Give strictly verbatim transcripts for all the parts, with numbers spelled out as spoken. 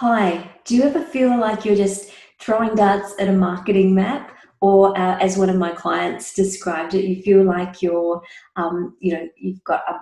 Hi, do you ever feel like you're just throwing darts at a marketing map? Or uh, as one of my clients described it, you feel like you're, um, you know, you've got a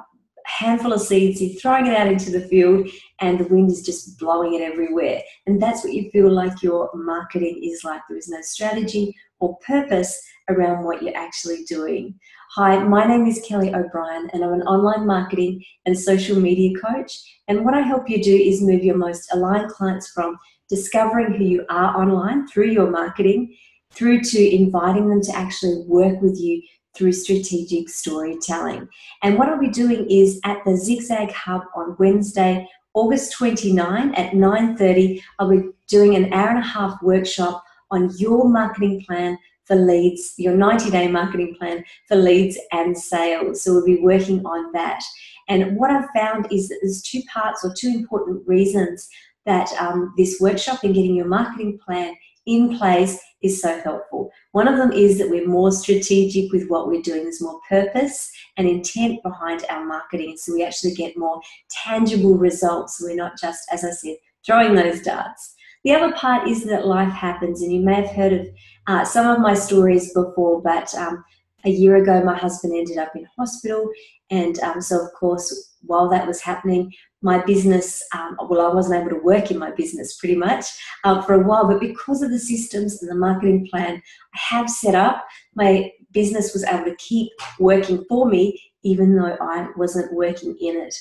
handful of seeds, you're throwing it out into the field and the wind is just blowing it everywhere. And that's what you feel like your marketing is like. There is no strategy or purpose around what you're actually doing. Hi, my name is Kelly O'Brien and I'm an online marketing and social media coach. And what I help you do is move your most aligned clients from discovering who you are online through your marketing through to inviting them to actually work with you through strategic storytelling. And what I'll be doing is at the Zigzag Hub on Wednesday, August twenty-ninth at nine thirty, I'll be doing an hour and a half workshop on your marketing plan for leads, your ninety day marketing plan for leads and sales. So we'll be working on that. And what I've found is that there's two parts or two important reasons that um, this workshop and getting your marketing plan in place is so helpful. One of them is that we're more strategic with what we're doing. There's more purpose and intent behind our marketing, so we actually get more tangible results. We're not just, as I said, throwing those darts. The other part is that life happens, and you may have heard of uh, some of my stories before, but um, a year ago my husband ended up in hospital, and um, so of course while that was happening, my business, um, well, I wasn't able to work in my business pretty much uh, for a while, but because of the systems and the marketing plan I have set up, my business was able to keep working for me even though I wasn't working in it.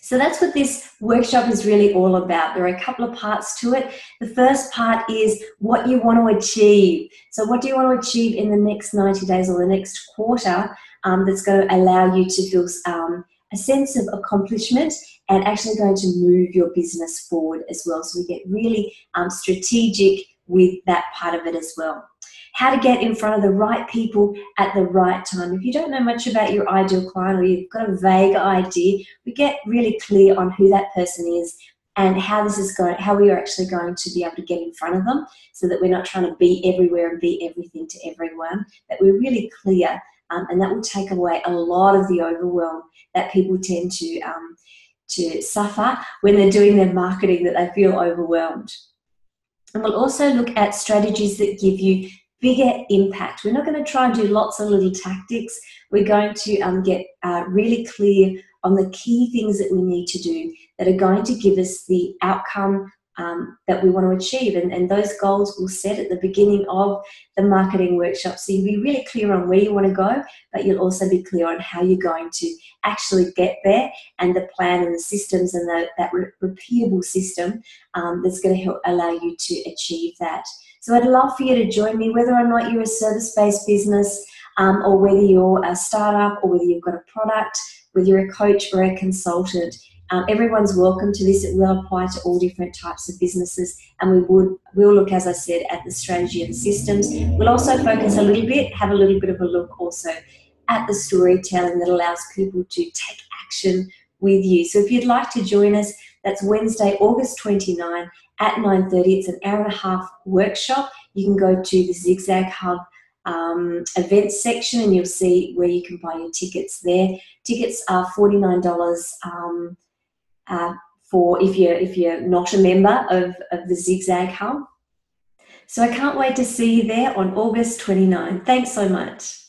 So that's what this workshop is really all about. There are a couple of parts to it. The first part is what you want to achieve. So what do you want to achieve in the next ninety days or the next quarter um, that's going to allow you to feel um, a sense of accomplishment and actually going to move your business forward as well. So we get really um, strategic with that part of it as well. How to get in front of the right people at the right time. If you don't know much about your ideal client or you've got a vague idea, we get really clear on who that person is and how this is going, how we are actually going to be able to get in front of them so that we're not trying to be everywhere and be everything to everyone, that we're really clear. Um, and that will take away a lot of the overwhelm that people tend to, um, to suffer when they're doing their marketing, that they feel overwhelmed. And we'll also look at strategies that give you bigger impact. We're not going to try and do lots of little tactics. We're going to um, get uh, really clear on the key things that we need to do that are going to give us the outcome Um, that we want to achieve, and, and those goals we'll set at the beginning of the marketing workshop. So you'll be really clear on where you want to go, but you'll also be clear on how you're going to actually get there, and the plan and the systems and the, that re repeatable system um, that's going to help allow you to achieve that. So I'd love for you to join me, whether or not you're a service-based business um, or whether you're a startup or whether you've got a product, whether you're a coach or a consultant. Um, everyone's welcome to this. It will apply to all different types of businesses, and we would, we'll look, as I said, at the strategy and the systems. We'll also focus a little bit, have a little bit of a look also at the storytelling that allows people to take action with you. So if you'd like to join us, that's Wednesday, August twenty-ninth at nine thirty. It's an hour and a half workshop. You can go to the Zigzag Hub Um, events section and you'll see where you can buy your tickets there. Tickets are forty-nine dollars um, uh, for if you're, if you're not a member of, of the Zigzag Hub. So I can't wait to see you there on August twenty-ninth. Thanks so much.